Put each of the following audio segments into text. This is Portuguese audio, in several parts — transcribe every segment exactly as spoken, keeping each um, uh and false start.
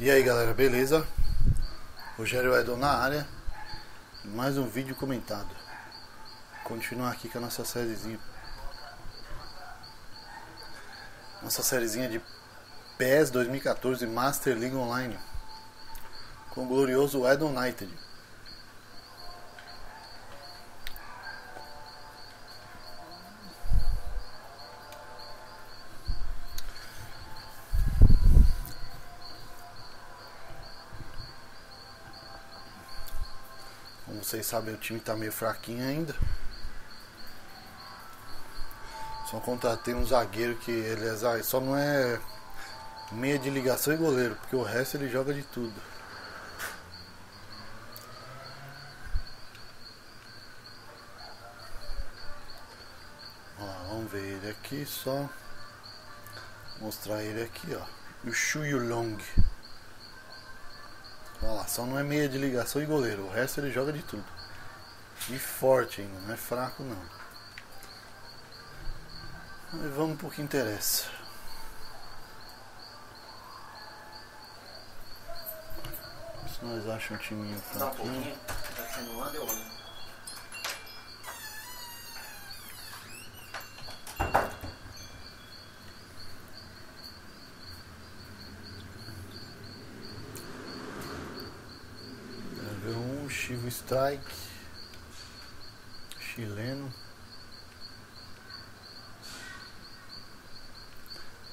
E aí galera, beleza? Rogério Weddow na área. Mais um vídeo comentado. Continuar aqui com a nossa sériezinha Nossa sériezinha de P E S dois mil e quatorze Master Liga Online, com o glorioso Weddow United. Vocês sabem, o time tá meio fraquinho ainda. Só contratei um zagueiro que ele é, só não é meia de ligação e goleiro, porque o resto ele joga de tudo. Ó, vamos ver ele aqui, só mostrar ele aqui, ó. O Shuyulong. Olha lá, só não é meia de ligação e goleiro, o resto ele joga de tudo. E forte ainda, não é fraco não. Mas vamos pro que interessa. Se nós achamos um timinho pra aqui. Dá um pouquinho, tá sendo uma de olho. Chivo Strike, chileno.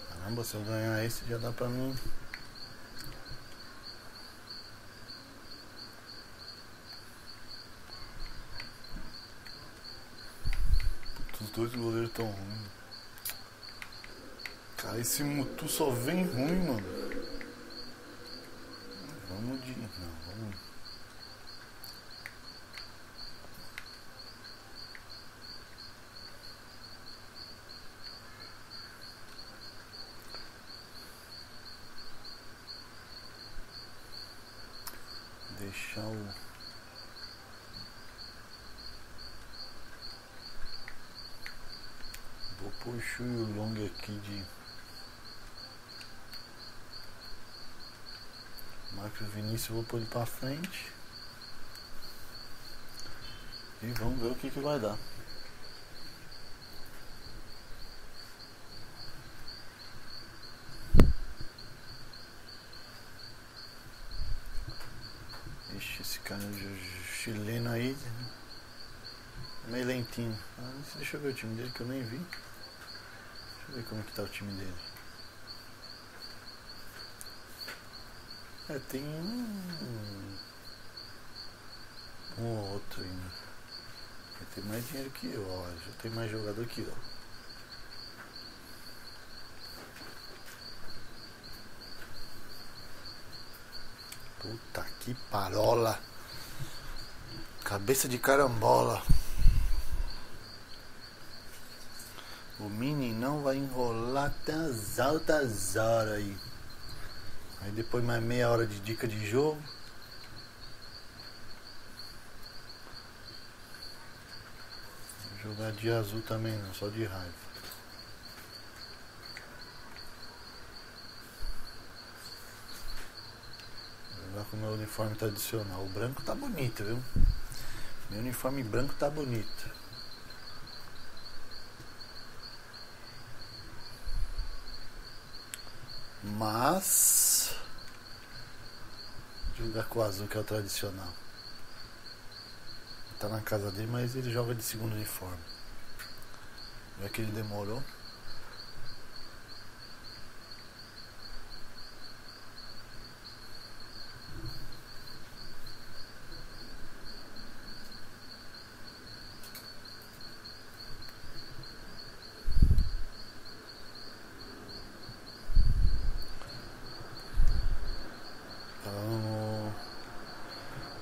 Caramba, se eu ganhar esse já dá pra mim. Os dois goleiros tão ruins. Cara, esse Mutu só vem ruim, mano. Vamos de... Não, vamos... Deixar o... Vou pôr o Shuyulong aqui de... Marco Vinícius, vou pôr ele pra frente. E vamos ver o que que vai dar. Esse cara chileno aí, meio lentinho. Ah, deixa eu ver o time dele que eu nem vi. Deixa eu ver como que tá o time dele. É, tem um, um ou outro ainda. Vai ter mais dinheiro que eu, ó. Já tem mais jogador que eu. Puta que parola. Cabeça de carambola. O meninão vai enrolar até as altas horas aí. Aí depois mais meia hora de dica de jogo. Vou jogar de azul também não, só de raiva. Com o meu uniforme tradicional, o branco tá bonito, viu? Meu uniforme branco tá bonito. Mas jogar com o azul, que é o tradicional. Tá na casa dele, mas ele joga de segundo uniforme. Já que ele demorou.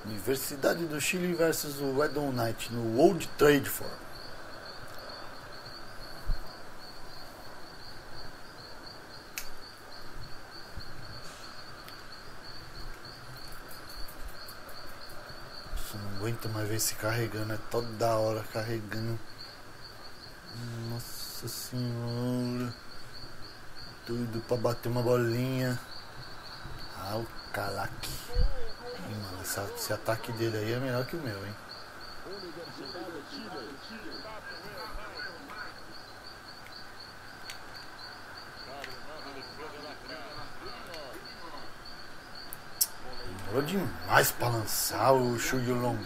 Universidade do Chile versus o Weddow United no World Trade Forum. Não aguento mais ver esse carregando, é toda hora carregando. Nossa senhora, tudo pra bater uma bolinha. Al-Kalak. Mano, essa, esse ataque dele aí é melhor que o meu, hein? Demorou demais pra lançar o Shuyulong.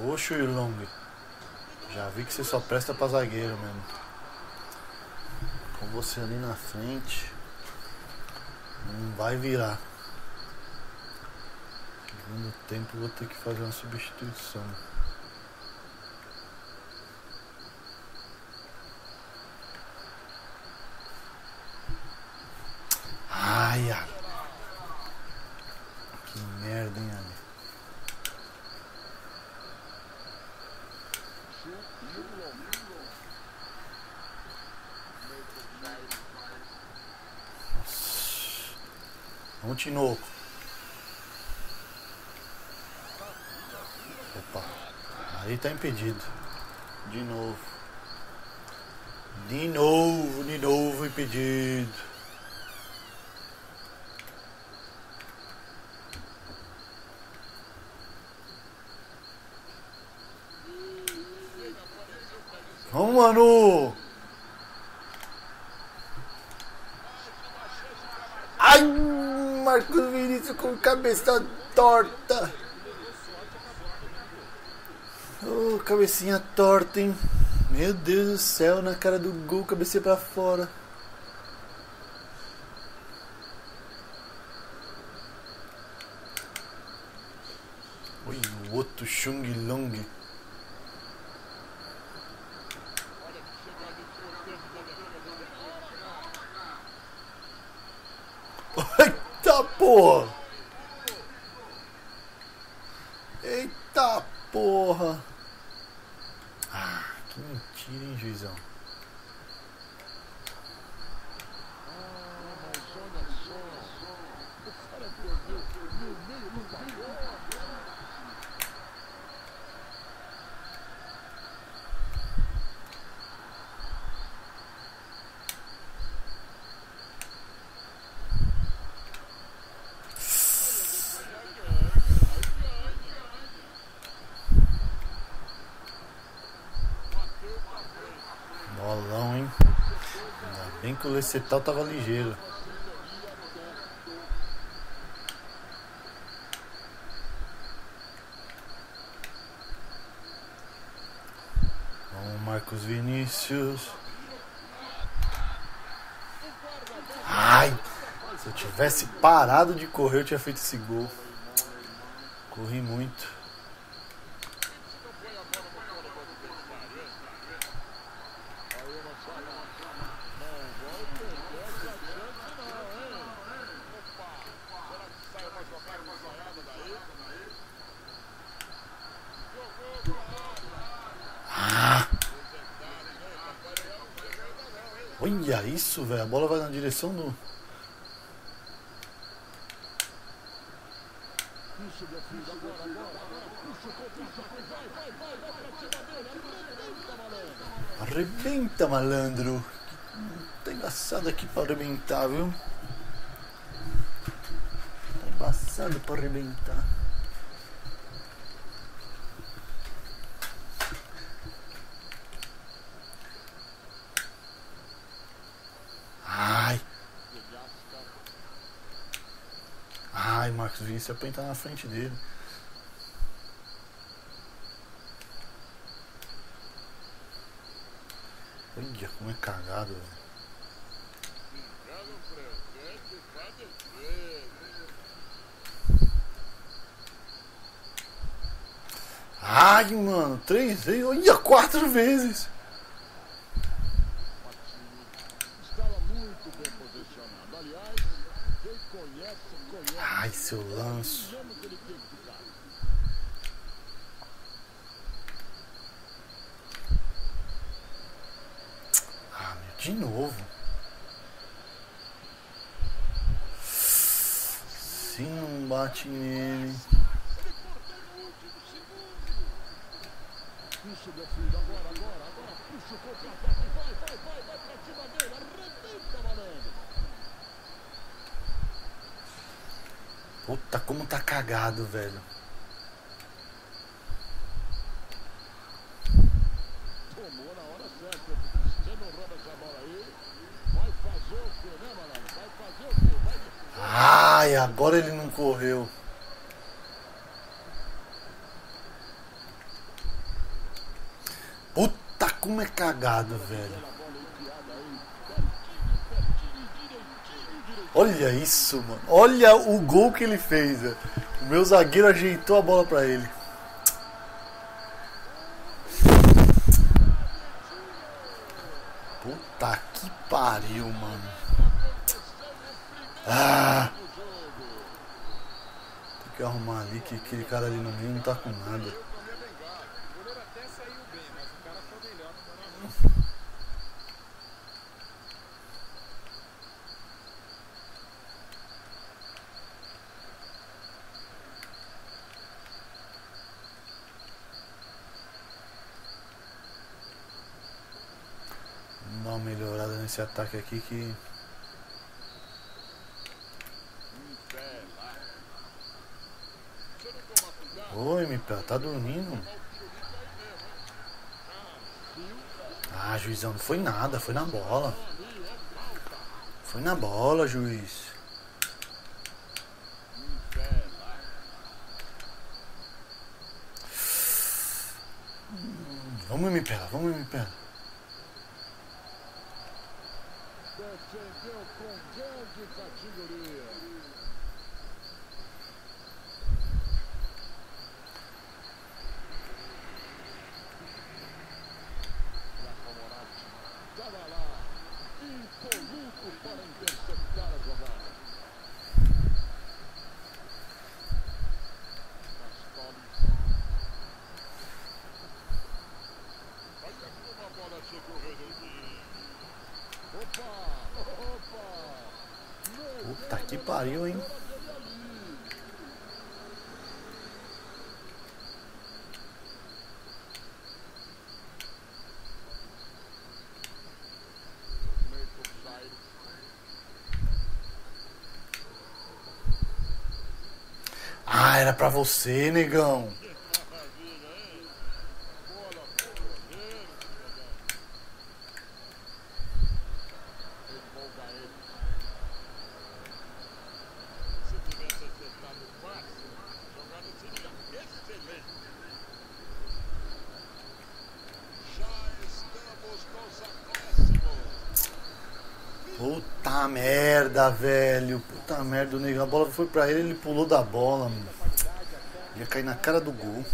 Ô Shuyulong, já vi que você só presta pra zagueiro mesmo. Com você ali na frente, não vai virar. Segundo tempo vou ter que fazer uma substituição. Ai, ai. Que merda, hein, Ale? Vamos de novo. Opa. Aí tá impedido. De novo. De novo, de novo impedido. Vamos, mano. Ai. Marco Vinícius com cabeça torta. Oh, cabecinha torta, hein? Meu Deus do céu, na cara do gol, cabeceia pra fora. Oi, o outro Shuyulong. Porra. Eita porra. Ah, que mentira, hein, juizão. Que o Lecetal tava ligeiro. Vamos, Marcos Vinícius. Ai, se eu tivesse parado de correr, eu tinha feito esse gol. Corri muito. Olha isso, velho. A bola vai na direção do... Arrebenta, malandro. Tá embaçado aqui pra arrebentar, viu? Tá embaçado pra arrebentar. Ai, Marcos Vinícius, é pra entrar na frente dele. Olha como é cagado, velho. Ai, mano, três vezes, olha, quatro vezes. Ai, seu lanço. Ah, meu, de novo. sozinho, bate nele. Puta, como tá cagado, velho. Tomou na hora certa. Você não rouba essa bola aí. Vai fazer o quê, né, malandro? Vai fazer o quê? Vai... Ai, agora ele não correu. Puta, como é cagado, velho. Olha isso, mano. Olha o gol que ele fez, velho. O meu zagueiro ajeitou a bola pra ele. Puta que pariu, mano. Ah. Tem que arrumar ali que aquele cara ali no meio não tá com nada. Melhorada nesse ataque aqui que... Oi, M P, tá dormindo? Ah, juizão, não foi nada, foi na bola. Foi na bola, juiz. Vamos, M P, vamos, M P. Defendeu com grande categoria. Estava lá, impoluto para interceptar a jogada. Olha como a bola chegou redondinha. Puta que pariu, hein? Ah, era pra você, negão. Puta merda, velho. Puta merda, o negão. A bola foi pra ele, ele pulou da bola, mano. Ia cair na cara do gol.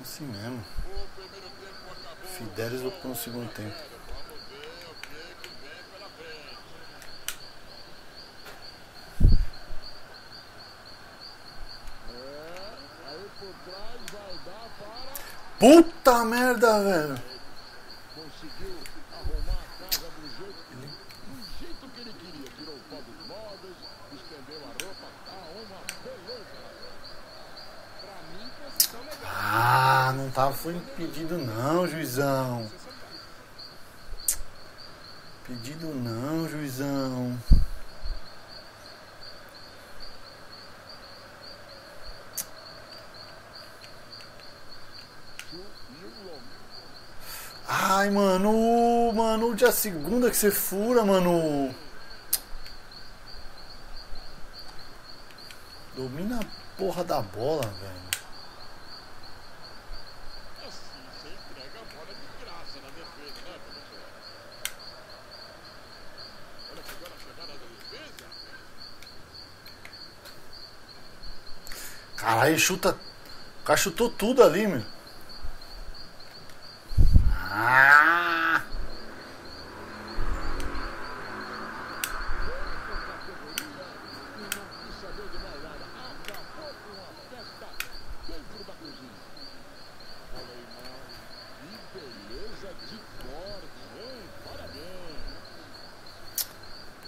Assim mesmo. Fidelis voltou no segundo tempo. Puta merda, velho. Conseguiu arrumar a casa do jeito que ele, do jeito que ele queria. Tirou o pó dos móveis, estendeu a roupa, tá uma beleza. Pra mim, posição legal. Ah, não tava, foi impedido não, juizão. Pedido não, juizão. Ai, mano, mano, de a segunda que você fura, mano. Domina a porra da bola, velho. Assim, você entrega a bola de graça na defesa, né, professor? Olha, chegou na chegada da defesa. Caralho, chuta. O cara chutou tudo ali, meu. Ah!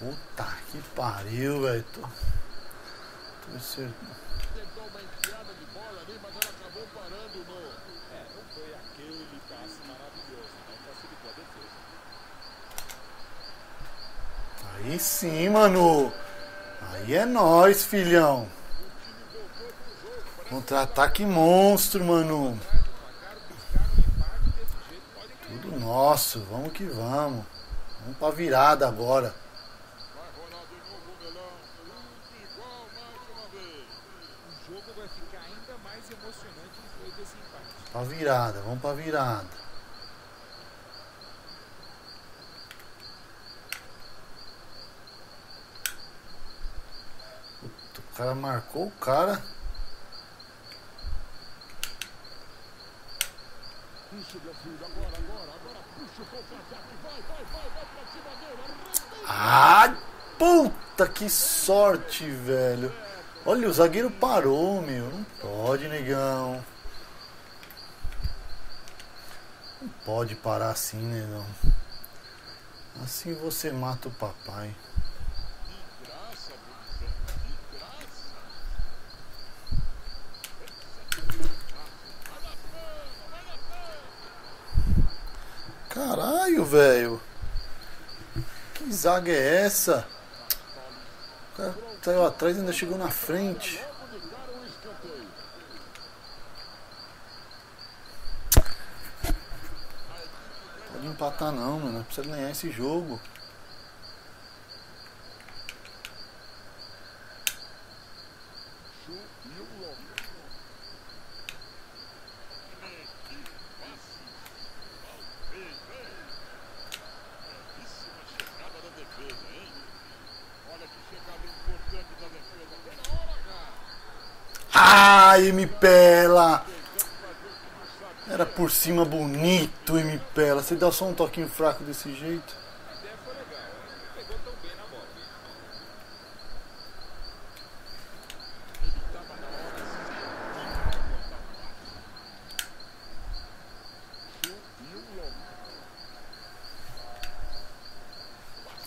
Puta que pariu, velho. Tô... Tô certo. Tentou uma enfiada de bola ali, mas ela acabou parando no... É, não foi aquele passe maravilhoso, mas facilitou a defesa. Aí sim, mano. Aí é nóis, filhão. Contra-ataque monstro, mano. Tudo nosso, vamos que vamos. Vamos pra virada agora. Pra virada, vamos pra virada. Puta, o cara marcou o cara. Ah, puta, que sorte, velho. Olha, o zagueiro parou, meu. Não pode, negão. Não pode parar assim, negão. Assim você mata o papai. Caralho, velho. Que zaga é essa? O cara saiu atrás e ainda chegou na frente. Pode empatar não, mano. Não precisa ganhar esse jogo. Pela, era por cima, bonito, M Pela. Você dá só um toquinho fraco desse jeito.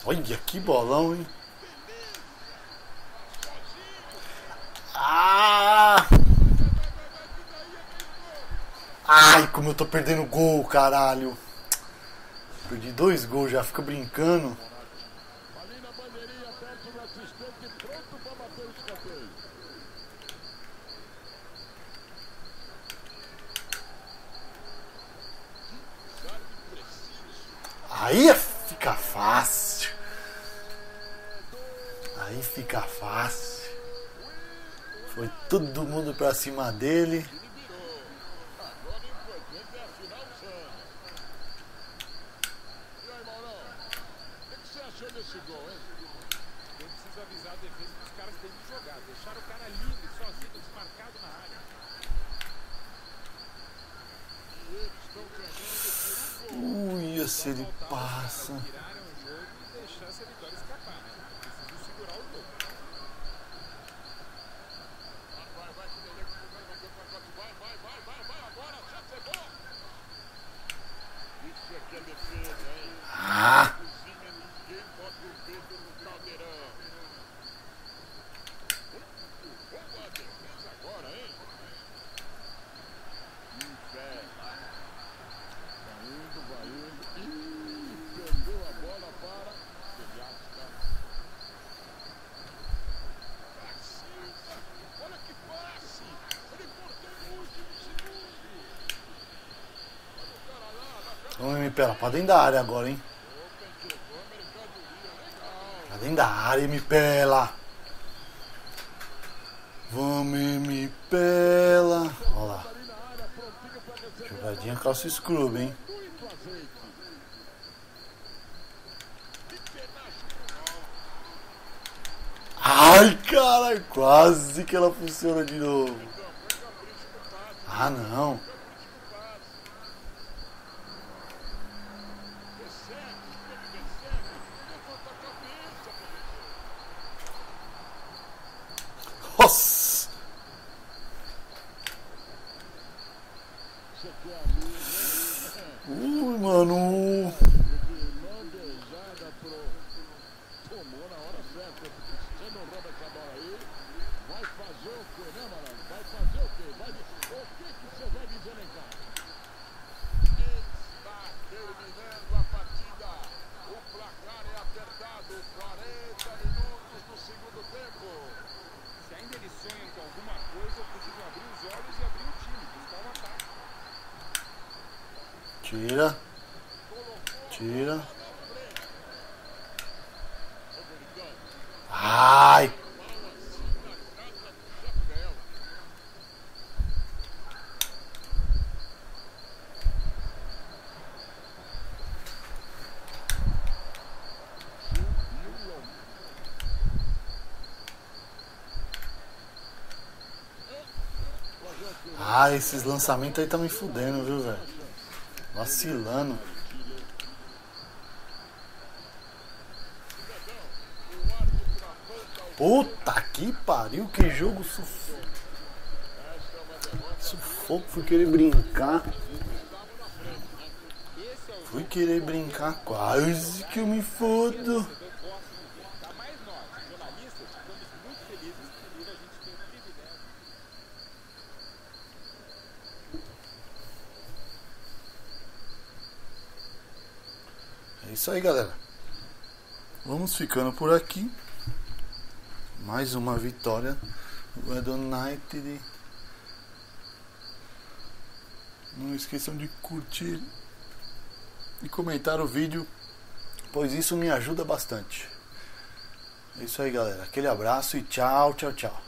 Olha que bolão, hein? Ai, como eu tô perdendo gol, caralho. Perdi dois gols já, fica brincando. Aí fica fácil. Aí fica fácil. Foi todo mundo pra cima dele. Ele passa. Ah! Pela, pra dentro da área agora, hein? Pra dentro da área, M Pela. Vamos, M Pela. Olha lá. Jogadinha calça scrub, hein? Ai, cara, quase que ela funciona de novo. Ah, não. Ui, mano. tomou na hora certa. Você não rouba essa bola aí. Vai fazer o quê, né, Marão? Vai fazer o quê? Vai... O que que você vai dizer lá em casa? Está terminando a partida. O placar é apertado. quarenta minutos do segundo tempo. Se ainda eles sonham com alguma coisa, precisam abrir os olhos e abrir o time. Buscar um ataque. Tira. Tira. Ai! Ah, esses lançamentos aí tá me fudendo, viu, velho? Vacilando. Puta que pariu, que jogo sufoco. Sufoco, fui querer brincar. Fui querer brincar, quase que eu me fodo. É isso aí, galera. Vamos ficando por aqui. Mais uma vitória do Weddow United. Não esqueçam de curtir e comentar o vídeo, pois isso me ajuda bastante. É isso aí, galera. Aquele abraço e tchau, tchau, tchau.